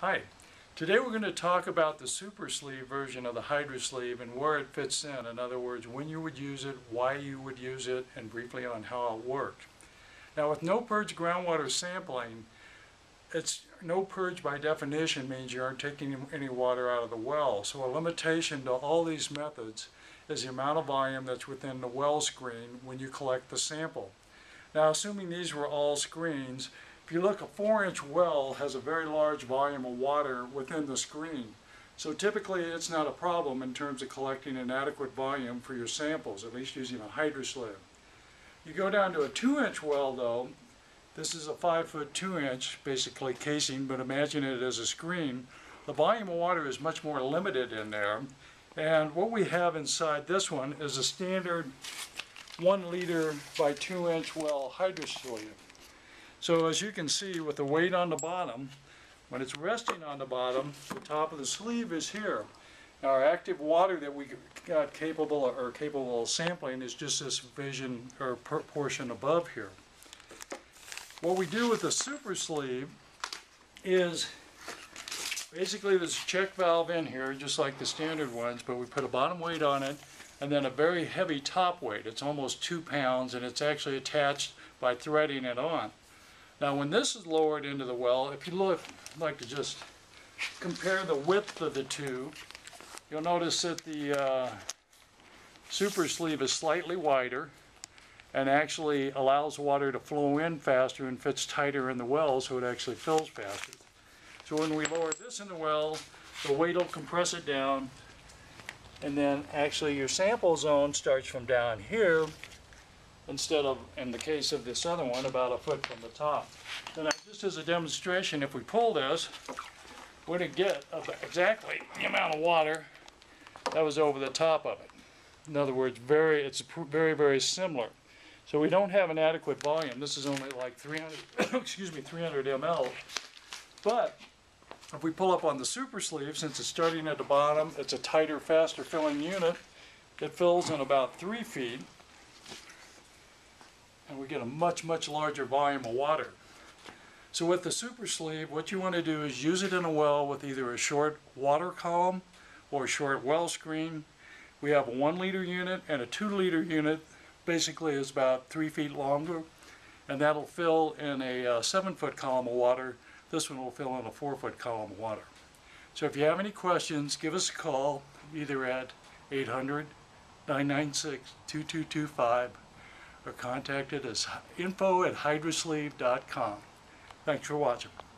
Hi, today we're going to talk about the SuperSleeve version of the HydroSleeve and where it fits in other words, when you would use it, why you would use it, and briefly on how it worked. Now with no purge groundwater sampling, it's no purge by definition means you aren't taking any water out of the well. So a limitation to all these methods is the amount of volume that's within the well screen when you collect the sample. Now assuming these were all screens, if you look, a 4-inch well has a very large volume of water within the screen. So typically it's not a problem in terms of collecting an adequate volume for your samples, at least using a HydroSleeve. You go down to a 2-inch well though, this is a 5-foot 2-inch basically casing, but imagine it as a screen. The volume of water is much more limited in there, and what we have inside this one is a standard 1-liter by 2-inch well HydroSleeve. So as you can see, with the weight on the bottom, when it's resting on the bottom, the top of the sleeve is here. Now our active water that we got capable of sampling is just this vision or portion above here. What we do with the SuperSleeve is basically there's a check valve in here, just like the standard ones, but we put a bottom weight on it and then a very heavy top weight. It's almost 2 pounds, and it's actually attached by threading it on. Now when this is lowered into the well, if you look, I'd like to just compare the width of the two, you'll notice that the SuperSleeve is slightly wider and actually allows water to flow in faster and fits tighter in the well, so it actually fills faster. So when we lower this in the well, the weight will compress it down, and then actually your sample zone starts from down here, instead of, in the case of this other one, about 1 foot from the top. Then just as a demonstration, if we pull this, we're going to get exactly the amount of water that was over the top of it. In other words, it's very, very similar. So we don't have an adequate volume. This is only like 300 ml. But if we pull up on the SuperSleeve, since it's starting at the bottom, it's a tighter, faster filling unit. It fills in about 3 feet. And we get a much, much larger volume of water. So with the SuperSleeve, what you want to do is use it in a well with either a short water column or a short well screen. We have a 1-liter unit and a 2-liter unit, basically is about 3 feet longer, and that'll fill in a 7-foot column of water. This one will fill in a 4-foot column of water. So if you have any questions, give us a call either at 800-996-2225 or contacted us info@hydrosleeve.com. Thanks for watching.